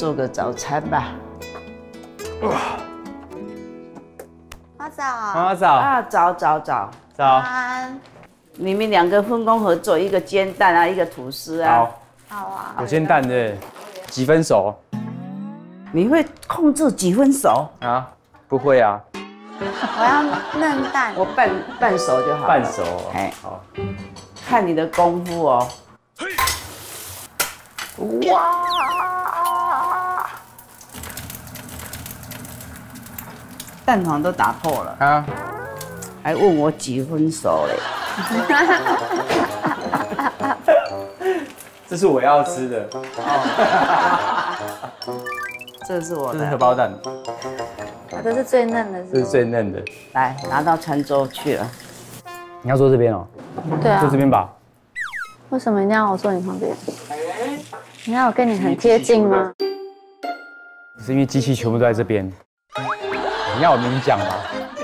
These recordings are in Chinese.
做个早餐吧。妈早，妈早啊，早。你们两个分工合作，一个煎蛋啊，一个吐司啊。好啊。我煎蛋对，几分熟？你会控制几分熟啊？不会啊。 我要嫩蛋，我半熟就好了。半熟，哎，好，看你的功夫哦。哇！蛋黄都打破了啊！还问我几分熟嘞？这是我要吃的。这是我的荷包蛋。 这是最嫩的，这是最嫩的。来，拿到餐桌去了。你要坐这边哦。对啊。坐这边吧。为什么一定要我坐你旁边？你看我跟你很贴近吗？是因为机器全部都在这边。你要我明讲吗？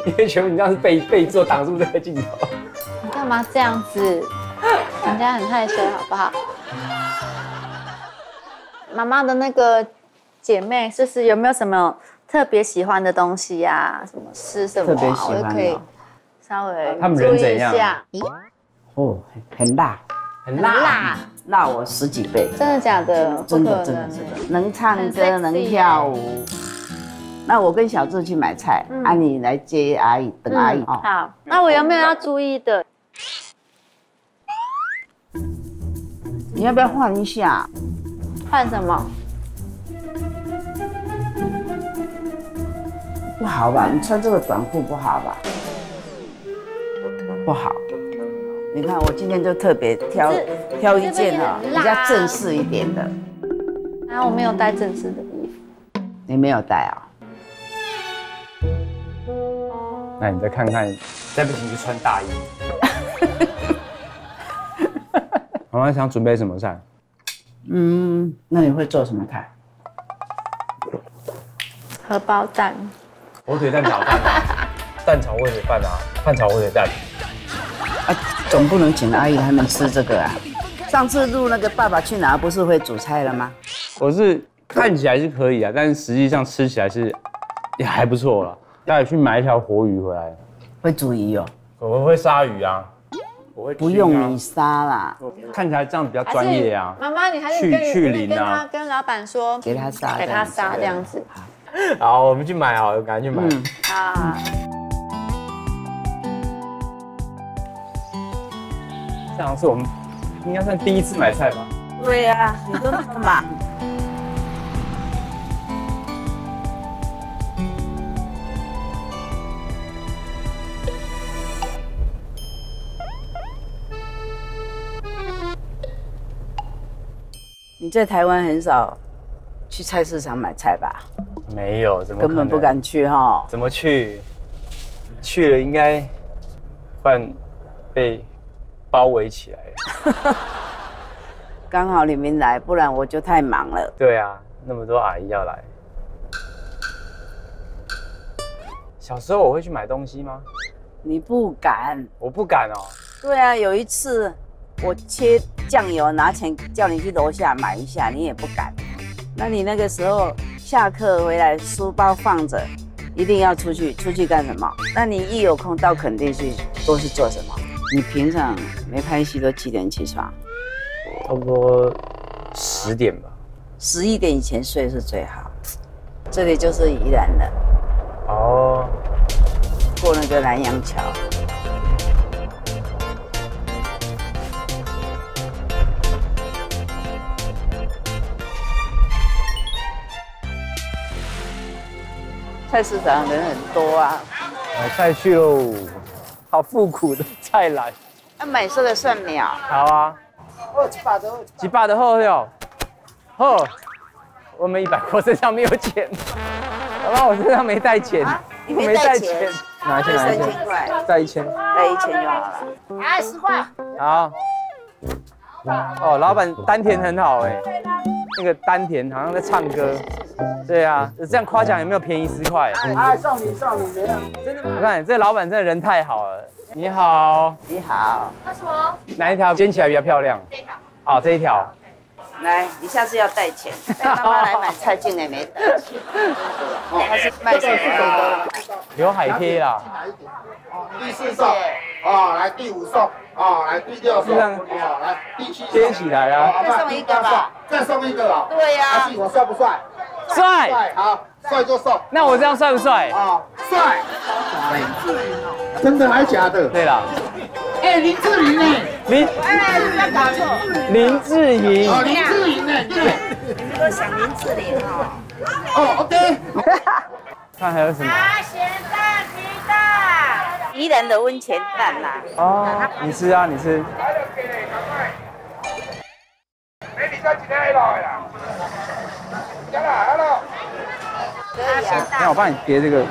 因为全部你这样是背坐挡住这个镜头。你干嘛这样子？人家很害羞，好不好？妈妈的那个姐妹，思思有没有什么？ 特别喜欢的东西呀、啊，什么吃什么、啊，我就可以稍微注意一下。哦，很辣，很辣，辣我10几倍。真的假的？真的。能唱歌，能跳舞。那我跟小智去买菜，啊，你来接阿姨，等阿姨哦。好，那我有没有要注意的？你要不要换一下？换什么？ 不好吧？你穿这个短裤不好吧？不好。你看我今天就特别挑一件哦，比较正式一点的。啊，我没有带正式的衣服。你没有带啊？那你再看看，再不行就穿大衣。妈妈想准备什么菜？嗯，那你会做什么菜？荷包蛋。 火腿蛋炒饭啊，蛋炒火腿饭啊，饭炒火腿蛋。啊，总不能请阿姨他们吃这个啊。上次录那个《爸爸去哪儿》不是会煮菜了吗？我是看起来是可以啊，但是实际上吃起来是也还不错啦。待会去买一条活鱼回来。会煮鱼哦？我会杀鱼啊。我会、啊。不用你杀啦。看起来这样比较专业啊。妈妈，你还是跟老板说，给他杀，给他杀这样子。 好，我们去买好了，赶紧去买。啊！这好像是我们应该算第一次买菜吧？对呀、啊，你都那么忙。你在台湾很少去菜市场买菜吧？ 没有，怎么根本不敢去哈？怎么去？去了应该换被包围起来。刚好你们来，不然我就太忙了。对啊，那么多阿姨要来。小时候我会去买东西吗？你不敢。我不敢哦。对啊，有一次我切酱油，拿钱叫你去楼下买一下，你也不敢。那你那个时候？ 下课回来，书包放着，一定要出去。出去干什么？那你一有空到垦丁去，都是做什么？你平常没拍戏都几点起床？差不多10点吧。11点以前睡是最好。这里就是宜兰了。哦。过那个南洋桥。菜市场人很多啊，买菜去喽，好复古的菜篮。要买这个蒜苗。好啊。几把的好哟，好。我们100块身上没有钱，好吧，我身上没带钱，没带钱，拿一千块，带1000就好了。来10块。好。哦，老板丹田很好哎，那个丹田好像在唱歌。 对啊，这样夸奖有没有便宜10块？啊，送你怎样？真的吗？我看这老板真的人太好了。你好，你好。那什么？哪一条煎起来比较漂亮？这条。好，这一条。来，你下次要带钱，带妈妈来买菜竟然没带钱，哦，他是卖什么？刘海贴啦，第四送，哦，来第五送，哦，来第六送，哦，来第七贴起来啊，再送一个吧，再送一个啊，对呀，阿信我帅不帅？帅，好，帅就送，那我这样帅不帅？啊，帅，真的还假的？对啦。 哎，林志玲哎，林，哎，不要搞错，林志颖，哦，林志颖哎，对，你们都想林志玲哦，哦 ，OK， 看还有什么？茶咸蛋鸡蛋，宜兰的温泉蛋啦。哦，你吃啊，你吃。哎，你在几天来了呀？来了，来了。可以啊。那我帮你叠这个。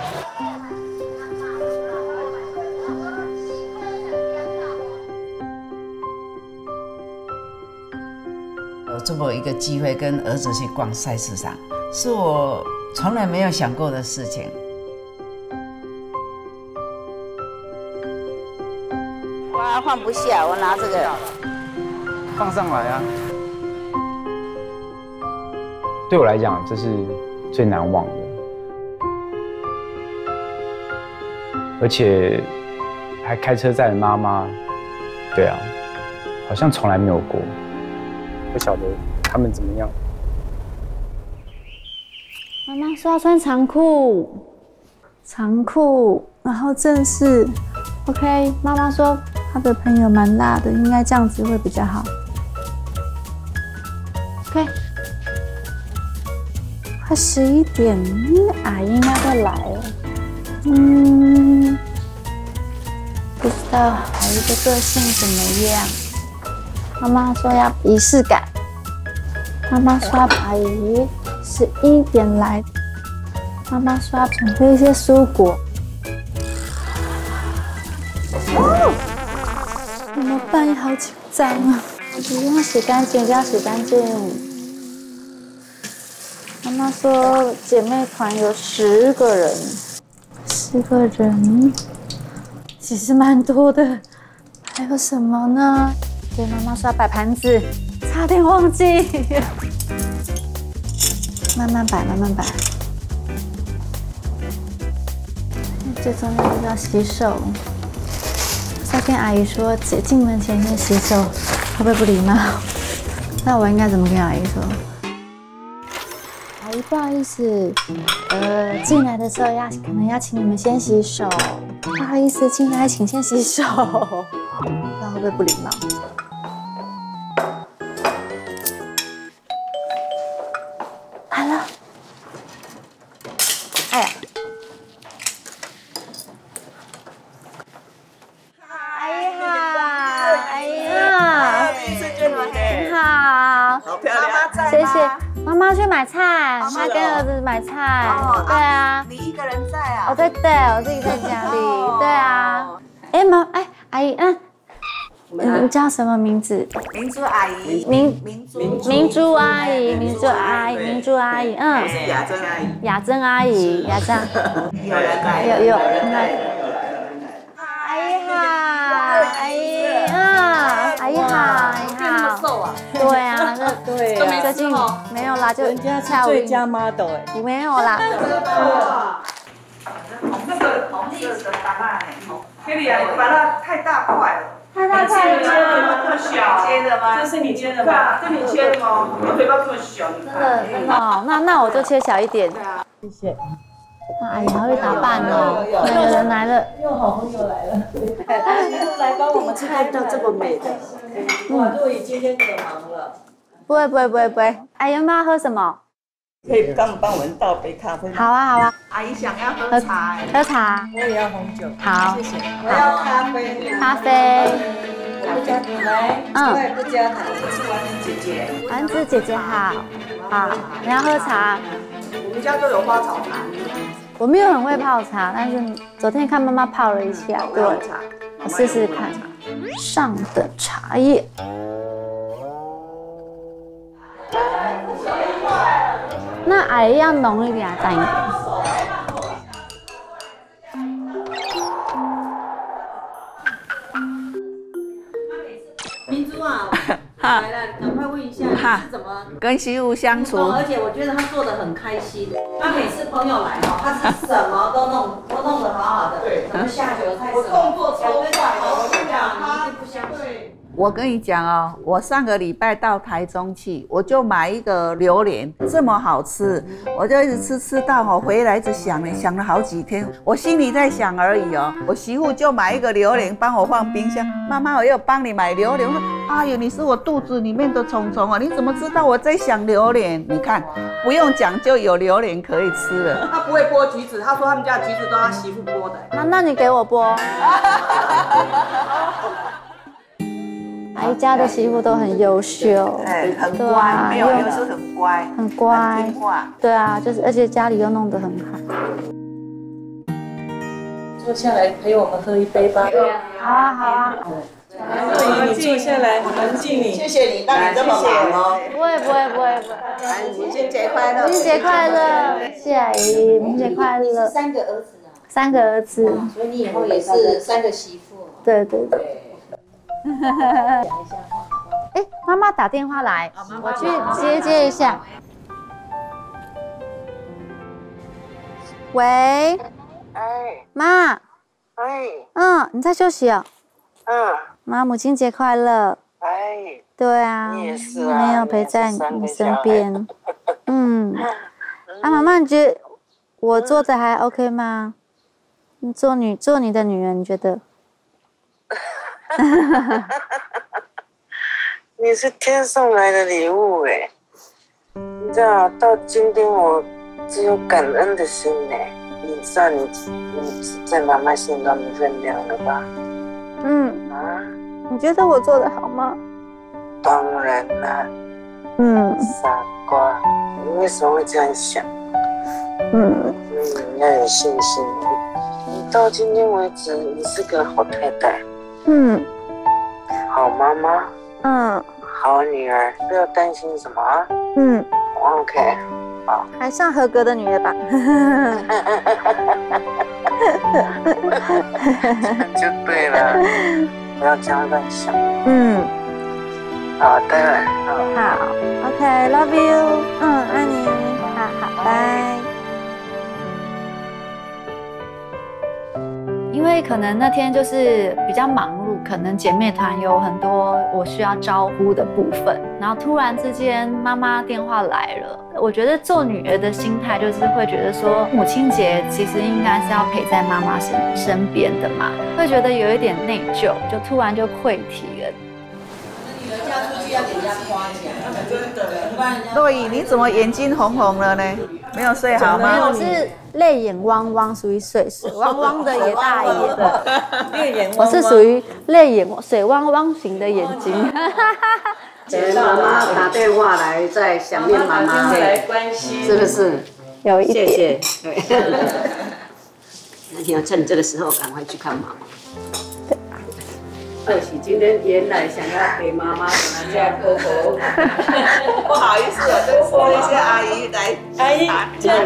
有这么一个机会跟儿子去逛菜市场，是我从来没有想过的事情。哇，放不下，我拿这个放上来啊。对我来讲，这是最难忘的，而且还开车载妈妈，对啊，好像从来没有过。 不晓得他们怎么样。妈妈说要穿长裤，长裤，然后正式。OK， 妈妈说她的朋友蛮大的，应该这样子会比较好。OK， 快11点，阿姨应该会来了。嗯，不知道阿姨的个性怎么样。 妈妈说要仪式感。妈妈说阿姨11点来。妈妈说要准备一些蔬果。哦，怎么办？好紧张啊！一定要洗干净，一定要洗干净。妈妈说姐妹团有10个人，10个人，其实蛮多的。还有什么呢？ 对，妈妈说要摆盘子，差点忘记。慢慢摆，慢慢摆。最重要的要洗手。再跟阿姨说，姐进门前先洗手，会不会不礼貌？那我应该怎么跟阿姨说？阿姨，不好意思，进来的时候可能要请你们先洗手。不好意思，进来请先洗手。那会不会不礼貌？ 买菜，妈跟儿子买菜。哦，对啊。你一个人在啊？我在，对，我自己在家里。对啊。哎妈，哎阿姨，嗯，你叫什么名字？明珠阿姨。明珠阿姨，明珠阿姨，嗯。我是雅珍阿姨。雅珍。有。阿姨好，阿姨，嗯，阿姨好。 对啊，对啊，最近没有啦，就人家最佳 model 哎，没有啦。那个红色的橄榄哎 ，Kimi 啊，你把它太大块了，太大块了，这么小，接的吗？这是你接的吗？这你切的吗？我嘴巴这么小，你看。真的哦，那我就切小一点。谢谢。哇，阿姨好会打扮哦！有人来了，又好朋友来了，来帮我们看到这么美的。 哇，都已经今天可忙了。不会，阿姨妈喝什么？可以帮我们倒杯咖啡。好啊。阿姨想要喝茶。喝茶。我也要红酒。好，谢谢。我要咖啡。咖啡。我不加糖来。嗯。我也不加糖。我是丸子姐姐。丸子姐姐好。好，你要喝茶。我们家都有花草茶。我没有很会泡茶，但是昨天看妈妈泡了一下，对，我试试看。 上等茶叶，那阿姨要浓一点，淡一点。明珠啊，哈，来来，赶快问一下你是怎么跟媳妇相处？而且我觉得他做的很开心，他每次朋友来哈，他是什么都弄，都弄得好好的。对，什么下酒菜，我动作超快的，我跟你讲，你一定不相信。我跟你讲哦，我上个礼拜到台中去，我就买一个榴莲，这么好吃，我就一直吃到我回来就想了好几天，我心里在想而已哦。我媳妇就买一个榴莲帮我放冰箱，妈妈我又帮你买榴莲。哎呦，你是我肚子里面的虫虫啊！你怎么知道我在想榴莲？你看，不用讲就有榴莲可以吃了。他不会剥橘子，他说他们家的橘子都他媳妇剥的。那你给我剥。阿姨家的媳妇都很优秀，哎，很乖，没有优秀，很乖，很乖，听话。对啊，就是而且家里又弄得很好。坐下来陪我们喝一杯吧。好啊，好啊。阿姨，你坐下来，我们敬你。谢谢你，让你这么忙哦。不会，不会，不会，不会。母亲节快乐！母亲节快乐！谢谢阿姨，母亲节快乐。三个儿子啊。三个儿子。所以你以后也是三个媳妇。对对对。 哎，妈妈打电话来，我去接一下。喂，哎，妈，哎，嗯，你在休息哦。嗯，妈，母亲节快乐。哎，对啊，你也是啊，没有陪在你身边。嗯，啊，妈妈，你觉得我做的还 OK 吗？你做你的女人，你觉得？ 你是天上来的礼物哎！你知道，到今天我只有感恩的心哎。你知道你在妈妈心中的分量了吧？嗯啊，你觉得我做得好吗？当然啦。嗯。傻瓜，你为什么会这样想？嗯。你要有信心。你到今天为止，你是个好太太。 嗯，好妈妈，嗯，好女儿，不要担心什么啊。嗯 ，OK， 好，还算合格的女儿吧。就对了，不要这样乱想。嗯，好的，好 ，OK，Love you， 嗯，爱你，好好，拜。 因为可能那天就是比较忙碌，可能姐妹团有很多我需要招呼的部分，然后突然之间妈妈电话来了，我觉得做女儿的心态就是会觉得说，母亲节其实应该是要陪在妈妈身边的嘛，会觉得有一点内疚，就突然就溃堤了。女儿嫁出去要给人家花钱，真的。若雨，你怎么眼睛红红了呢？没有睡好吗？我是。 泪眼汪汪，属于水汪汪的也大眼的，我是属于泪眼水汪汪型的眼睛。妈妈打电话来在想念妈妈，是不是？有一点。谢谢。那你要趁这个时候赶快去看妈妈。对。对，今天原来想要陪妈妈，我们家哥哥。不好意思，我都说一些阿姨来。 阿姨，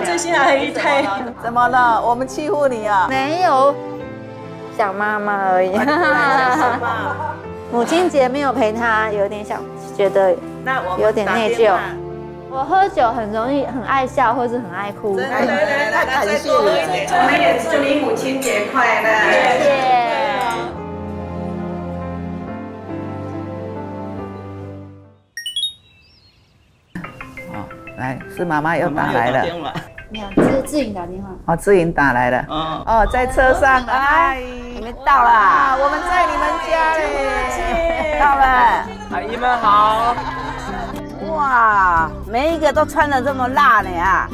这些阿姨太怎么了？我们欺负你啊？没有，想妈妈而已。母亲节没有陪她，有点想觉得有点内疚。我喝酒很容易很爱笑，或是很爱哭。来，那感谢我们也祝你母亲节快乐。谢谢。 来，是妈妈又打来了。没有，是志颖打电话。哦，志颖打来了。哦，在车上了。阿姨，你们到啦！我们在你们家嘞。到了。阿姨们好。哇，每一个都穿得这么辣呢啊！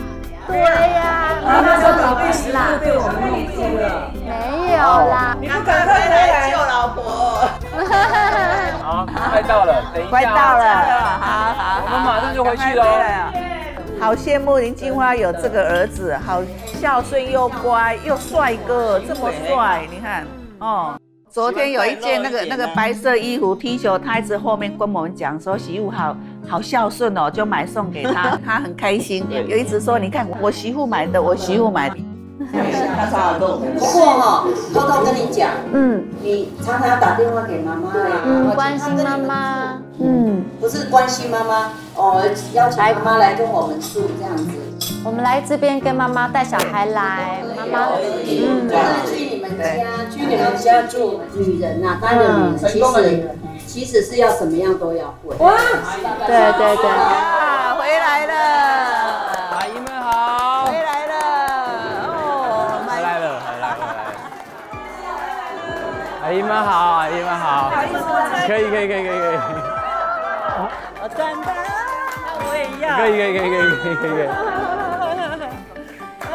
对呀。妈妈说你被媳妇被我们弄哭了。没有啦。你不赶快来救老婆。好，快到了，等一下。快到了，好，我们马上就回去喽。 好羡慕林金花有这个儿子，好孝顺又乖又帅哥，这么帅，你看哦。昨天有一件那个白色衣服 T 恤，他一直后面跟我们讲说媳妇好孝顺哦，就买送给他，他很开心，又一直说你看我媳妇买的，我媳妇买的。他超好动。不过哈，偷偷跟你讲，嗯，你常常打电话给妈妈，嗯，关心妈妈。嗯，不是关心妈妈哦，邀请妈妈来跟我们住这样子。我们来这边跟妈妈带小孩来，妈妈嗯，去你们家，去你们家住。女人呐，当然女人其实是要怎么样都要会。哇，对对对，啊，回来了，阿姨们好，回来了，哦，回来了，回来了，阿姨们好，阿姨们好，可以可以可以可以。 我赞的，那我也一样。可以。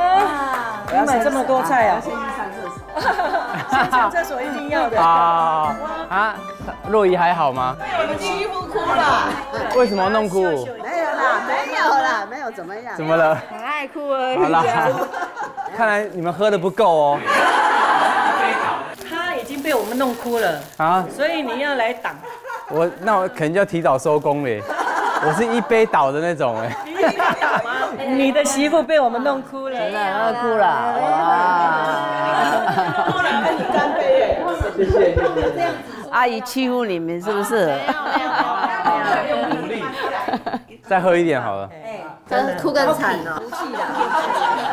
啊！你买这么多菜啊？先去上厕所。先上厕所一定要的。啊啊！若仪还好吗？被我们欺负哭了。为什么弄哭？没有啦，怎么样？怎么了？很爱哭而已。好啦，看来你们喝的不够哦。他已经被我们弄哭了啊！所以你要来挡。 那我可能就要提早收工了，我是一杯倒的那种哎。你的媳妇被我们弄哭了，真的哭了，哇！哭了，跟你干杯哎！谢谢。阿姨欺负你们是不是？没有，努力。再喝一点好了。哎，真哭更惨哦。服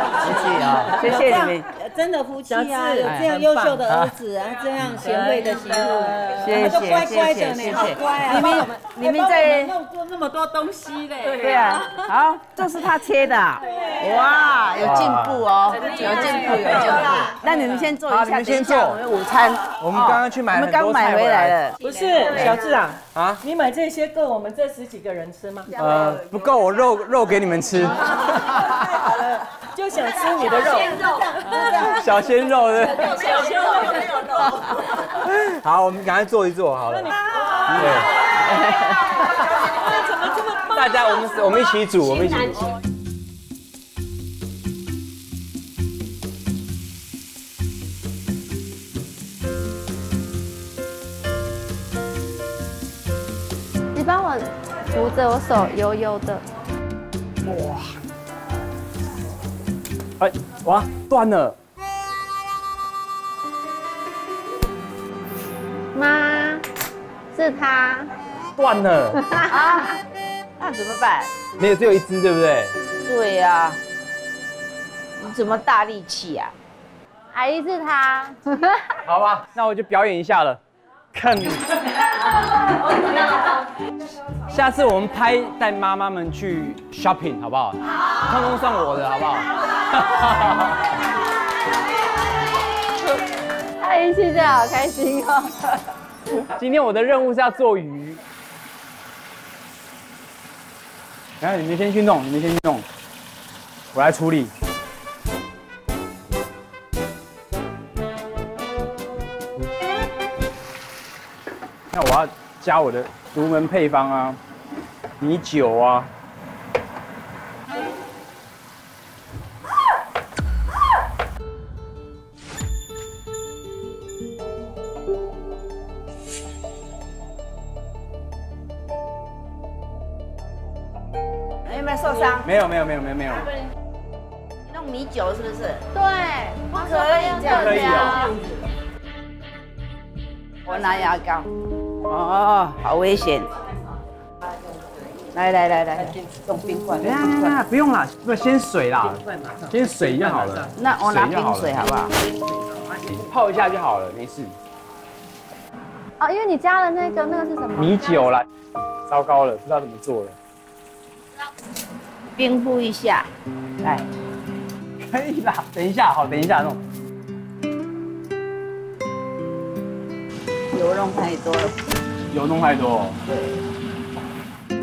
气啊！服气啊！谢谢你们。 真的夫妻啊，有这样优秀的儿子啊，这样贤惠的媳妇，谢谢乖乖的呢，好乖啊！你们在弄过那么多东西嘞，对啊，好，这是他切的，哇，有进步哦，有进步。那你们先坐一下，先做我们午餐。我们刚刚去买，我们刚买回来了。不是小智啊，啊，你买这些够我们这10几个人吃吗？不够，我肉给你们吃。太好了。 就想吃你的肉，小鲜肉的，小鲜肉没有肉。好，我们赶快坐一坐好了。对，怎么这么棒？大家，我们一起煮，我们一起煮。 你帮我扶着我手，悠悠的。哇。 哎，哇，断了！妈，是它断了啊！那怎么办？没有，只有一只，对不对？对呀，你怎么大力气呀？阿姨是它。好吧，那我就表演一下了，看你。下次我们拍带妈妈们去 shopping 好不好？通通算我的好不好？ 阿姨现在好开心哦！今天我的任务是要做鱼，然后你们先去弄，我来处理。那我要加我的独门配方啊，米酒啊。 没有。弄米酒是不是？对，不可以这样子啊！我拿牙膏。哦，好危险！来，用冰块。来，不用啦，不先水啦，先水就好了。那我拿冰水好不好？泡一下就好了，没事。哦，因为你加了那个是什么？米酒啦。糟糕了，不知道怎么做了。 冰敷一下，来，可以啦。等一下，好，等一下弄。油弄太多了。油弄太多、哦。对。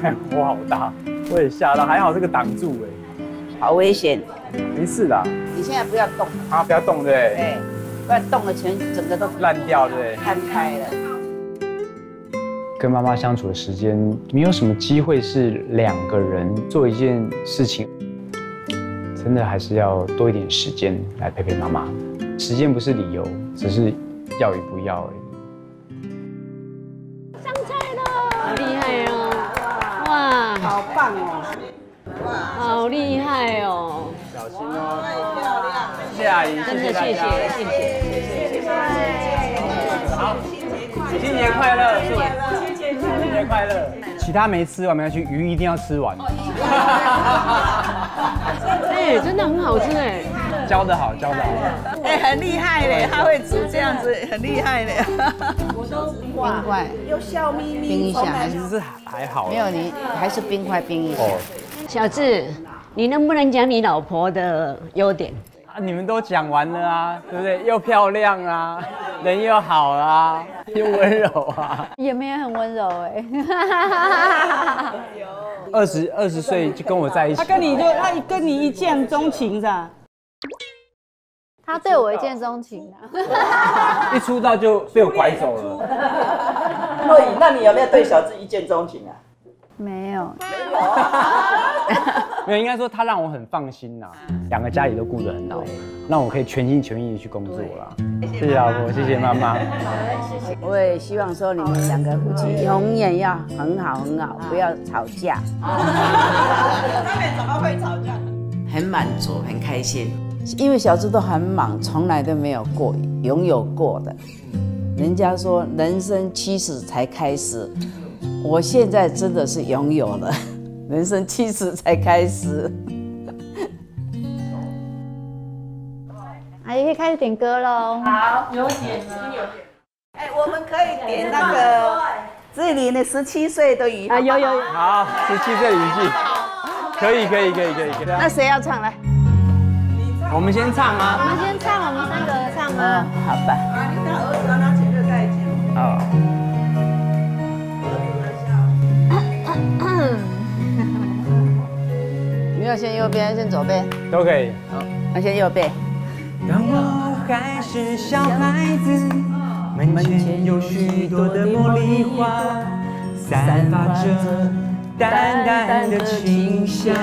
看火好大，我也吓到，还好这个挡住哎。好危险。没事啦。你现在不要动。啊，不要动对。对。不要动了，整个都烂掉对。摊开了。 跟妈妈相处的时间，没有什么机会是2个人做一件事情，真的还是要多一点时间来陪陪妈妈。时间不是理由，只是要与不要而已。上菜了，好厉害哦！哇，好棒哦！哇，好厉害哦！小心哦！太漂亮了！谢谢阿姨，真的谢谢。好，新年快乐！ 谢谢快乐。其他没吃完没关系，鱼一定要吃完。哎，真的很好吃哎。教得好，教得好。哎，很厉害嘞，他会煮这样子，很厉害嘞。我都冰块，又笑眯眯。冰一下还是还好。没有你还是冰块冰一下。小智，你能不能讲你老婆的优点？ 你们都讲完了啊，对不对？又漂亮啊，人又好啊，又温柔啊，也没有很温柔哎。二十岁就跟我在一起，他跟你一见钟情噻。他对我一见钟情啊，一出道就被我拐走了。若雨，那你有没有对小智一见钟情啊？没有，没有。没有，应该说他让我很放心啦，两个家里都顾得很好，让我可以全心全意去工作啦。谢谢老婆，谢谢妈妈。谢谢。我也希望说你们两个夫妻永远要很好很好，不要吵架。他们怎么会吵架？很满足，很开心，因为小智都很忙，从来都没有过拥有过的。人家说人生70才开始，我现在真的是拥有了。 人生70才开始，阿姨可以开始点歌喽。好，有点了。哎，我们可以点那个这里的17岁的雨。啊，有。好，17岁雨季，可以。那谁要唱来？我们先唱啊。我们先唱，我们3个唱啊。好吧。啊，你当儿子拿钱就盖钱。好。 要先右边，先左边，都可以。好，那先右边。当我还是小孩子，门前有许多的茉莉花，散发着淡淡的清香。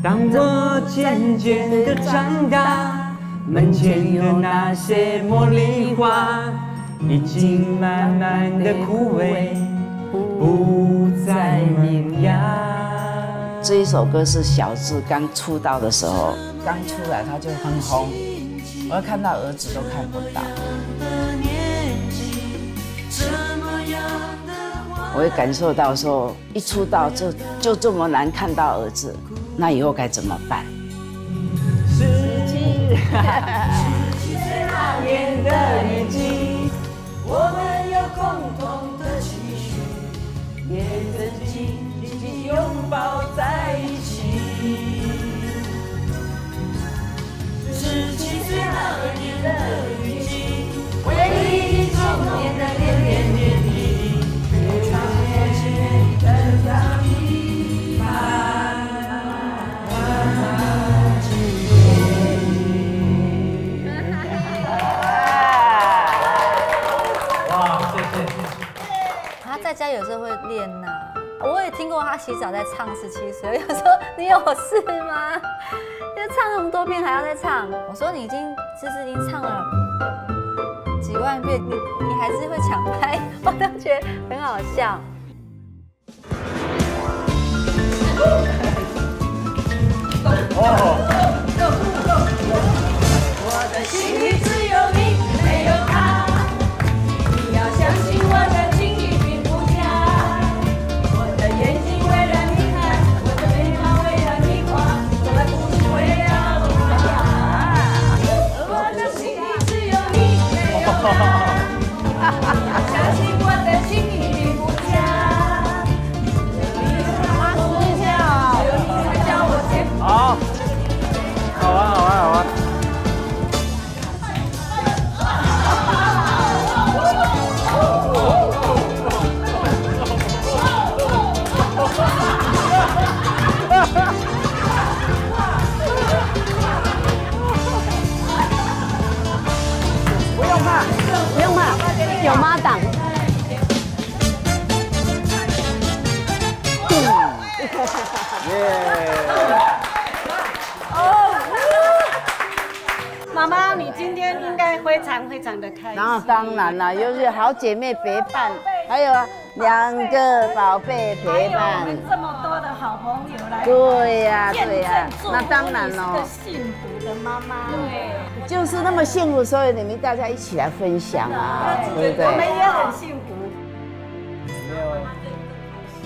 当我渐渐的长大，门前的那些茉莉花已经慢慢的枯萎。 不再明亮。这一首歌是小智刚出道的时候，刚出来他就很红，我看到儿子都看不到。我也感受到说，一出道就这么难看到儿子，那以后该怎么办？17那年的雨季，我们有共同的期。 也曾紧紧拥抱在一起。17岁那年的雨季，回忆中年的点点滴滴，越长越难忘，慢慢记忆。哇，谢谢。 在家有时候会练呐、啊，我也听过他洗澡在唱17岁，我就说你有事吗？就唱那么多遍还要再唱，我说你已经就是已经唱了几万遍，你还是会抢拍，我都觉得很好笑。我的心里只有你，没有他，你要相信我的。 有妈档，妈妈，你今天应该非常的开心。那当然啦，又是好姐妹陪伴，还有2个宝贝陪伴，这么多的好朋友来，对呀，那当然喽，幸福的妈妈。对，就是那么幸福，所以你们大家一起来分享啊，对不对？我们也很幸福。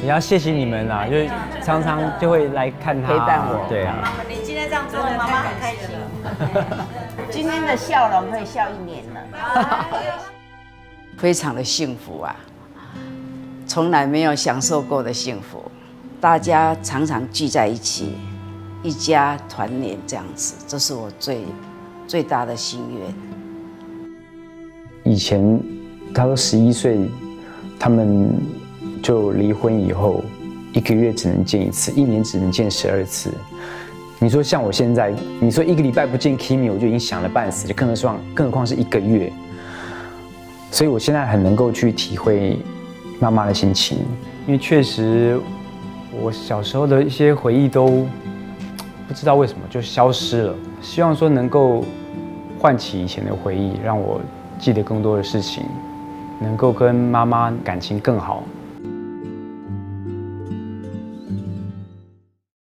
也要谢谢你们啦，就常常就会来看他陪伴我，对啊。你今天这样做，妈妈很开心。今天的笑容可以笑一年了，非常的幸福啊，从来没有享受过的幸福。大家常常聚在一起，一家团圆这样子，这是我最大的心愿。以前他说11岁，他们。 就离婚以后，1个月只能见1次，1年只能见12次。你说像我现在，你说1个礼拜不见 Kimi， 我就已经想了半死，就更何况是1个月。所以我现在很能够去体会妈妈的心情，因为确实我小时候的一些回忆都不知道为什么就消失了。希望说能够唤起以前的回忆，让我记得更多的事情，能够跟妈妈感情更好。